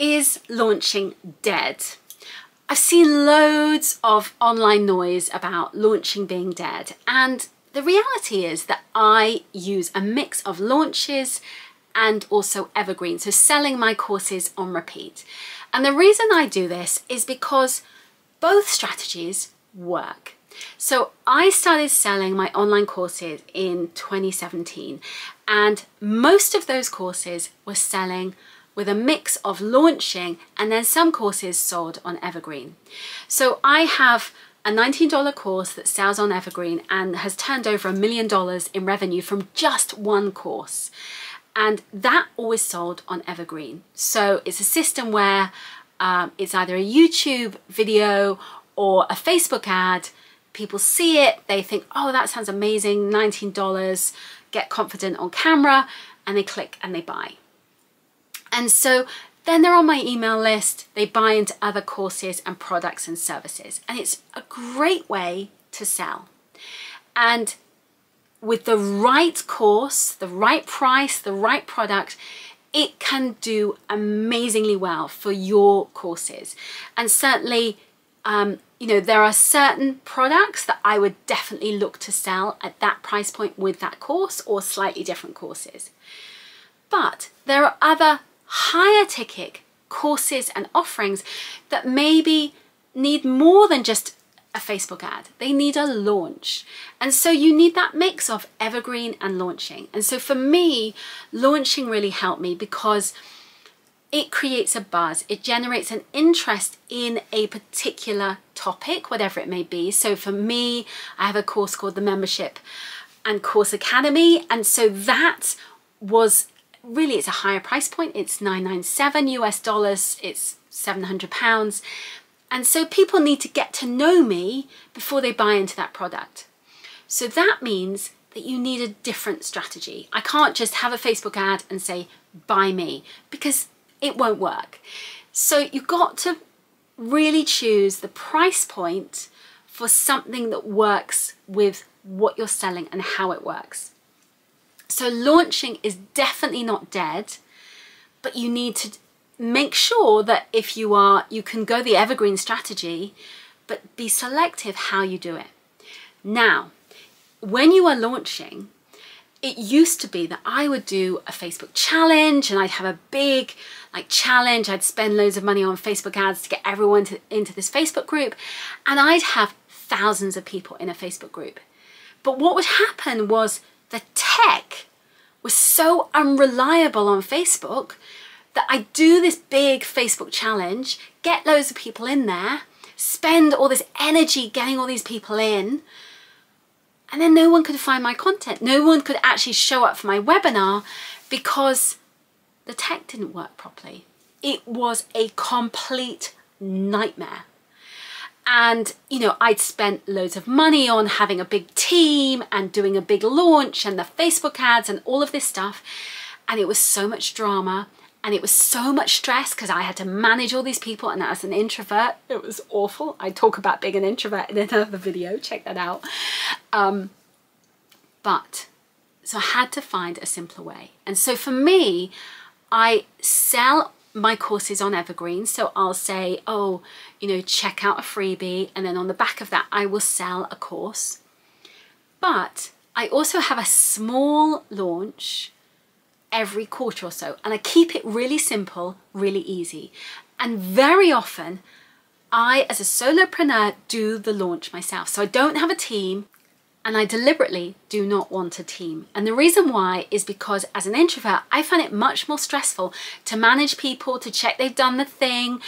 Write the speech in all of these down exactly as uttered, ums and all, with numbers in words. Is launching dead? I've seen loads of online noise about launching being dead, and the reality is that I use a mix of launches and also evergreen, so selling my courses on repeat. And the reason I do this is because both strategies work. So I started selling my online courses in twenty seventeen, and most of those courses were selling with a mix of launching and then some courses sold on evergreen. So I have a nineteen dollar course that sells on evergreen and has turned over a million dollars in revenue from just one course. And that always sold on evergreen. So it's a system where um, it's either a YouTube video or a Facebook ad. People see it, they think, oh, that sounds amazing, nineteen dollars, get confident on camera, and they click and they buy. And so then they're on my email list, they buy into other courses and products and services. And it's a great way to sell. And with the right course, the right price, the right product, it can do amazingly well for your courses. And certainly, um, you know, there are certain products that I would definitely look to sell at that price point with that course or slightly different courses. But there are other higher ticket courses and offerings that maybe need more than just a Facebook ad. They need a launch. And so you need that mix of evergreen and launching. And so for me, launching really helped me because it creates a buzz. It generates an interest in a particular topic, whatever it may be. So for me, I have a course called the Membership and Course Academy. And so that was really, it's a higher price point. It's nine ninety-seven U S dollars. It's seven hundred pounds. And so people need to get to know me before they buy into that product. So that means that you need a different strategy. I can't just have a Facebook ad and say, buy me, because it won't work. So you've got to really choose the price point for something that works with what you're selling and how it works. So launching is definitely not dead, but you need to make sure that if you are, you can go the evergreen strategy, but be selective how you do it. Now, when you are launching, it used to be that I would do a Facebook challenge and I'd have a big like challenge. I'd spend loads of money on Facebook ads to get everyone to, into this Facebook group. And I'd have thousands of people in a Facebook group. But what would happen was the tech was so unreliable on Facebook that I do this big Facebook challenge, get loads of people in there, spend all this energy getting all these people in, and then no one could find my content. No one could actually show up for my webinar because the tech didn't work properly. It was a complete nightmare. And, you know, I'd spent loads of money on having a big team and doing a big launch and the Facebook ads and all of this stuff. And it was so much drama and it was so much stress because I had to manage all these people. And as an introvert, it was awful. I talk about being an introvert in another video, check that out. Um, but so I had to find a simpler way. And so for me, I sell my courses on evergreen. So I'll say, oh, you know, check out a freebie. And then on the back of that, I will sell a course. But I also have a small launch every quarter or so. And I keep it really simple, really easy. And very often I, as a solopreneur, do the launch myself. So I don't have a team and I deliberately do not want a team. And the reason why is because as an introvert, I find it much more stressful to manage people, to check they've done the thing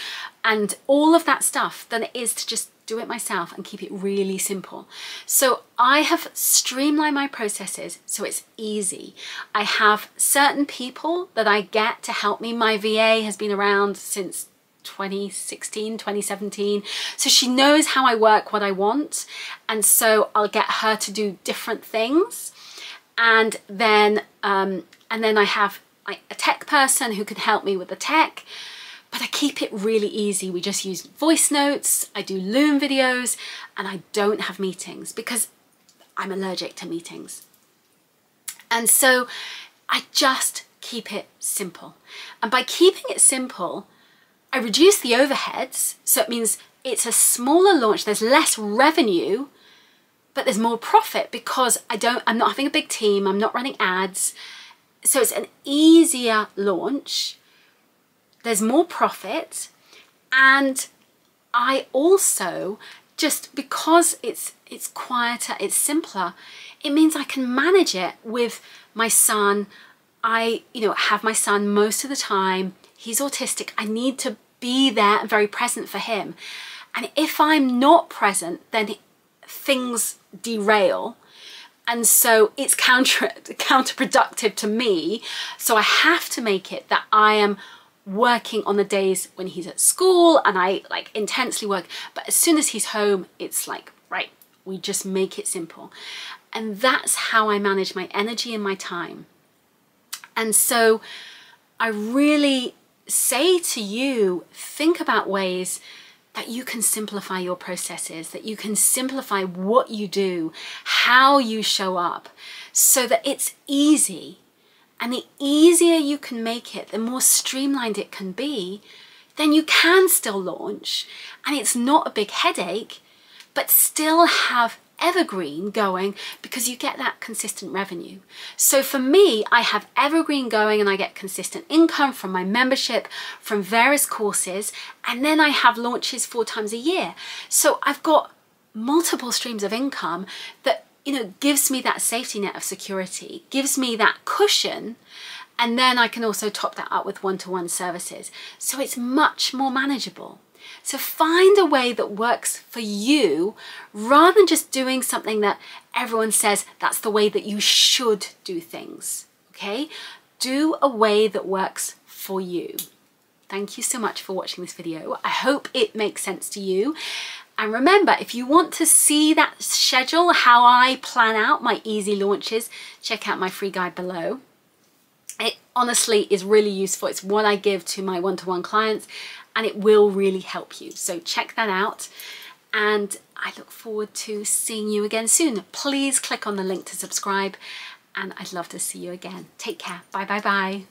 and all of that stuff than it is to just do it myself and keep it really simple. So I have streamlined my processes so it's easy. I have certain people that I get to help me. My V A has been around since twenty sixteen, twenty seventeen. So she knows how I work, what I want. And so I'll get her to do different things. And then, um, and then I have a tech person who can help me with the tech, but I keep it really easy. We just use voice notes. I do Loom videos and I don't have meetings because I'm allergic to meetings. And so I just keep it simple. And by keeping it simple, I reduce the overheads, so it means it's a smaller launch, there's less revenue, but there's more profit because I don't, I'm not having a big team, I'm not running ads. So it's an easier launch, there's more profit, and I also, just because it's it's quieter, it's simpler, it means I can manage it with my son. I, you know, have my son most of the time, he's autistic, I need to be there and very present for him. And if I'm not present, then things derail. And so it's counter counterproductive to me. So I have to make it that I am working on the days when he's at school and I like intensely work, but as soon as he's home, it's like, right, we just make it simple. And that's how I manage my energy and my time. And so I really say to you, think about ways that you can simplify your processes, that you can simplify what you do, how you show up, so that it's easy. And the easier you can make it, the more streamlined it can be, then you can still launch. And it's not a big headache, but still have evergreen going because you get that consistent revenue. So for me, I have evergreen going and I get consistent income from my membership, from various courses, and then I have launches four times a year. So I've got multiple streams of income that, you know, gives me that safety net of security, gives me that cushion, and then I can also top that up with one-to-one services. So it's much more manageable. So find a way that works for you rather than just doing something that everyone says that's the way that you should do things, okay? Do a way that works for you. Thank you so much for watching this video. I hope it makes sense to you. And remember, if you want to see that schedule, how I plan out my easy launches, check out my free guide below. It honestly is really useful. It's what I give to my one-to-one clients, and it will really help you. So check that out, and I look forward to seeing you again soon. Please click on the link to subscribe, and I'd love to see you again. Take care. Bye, bye, bye.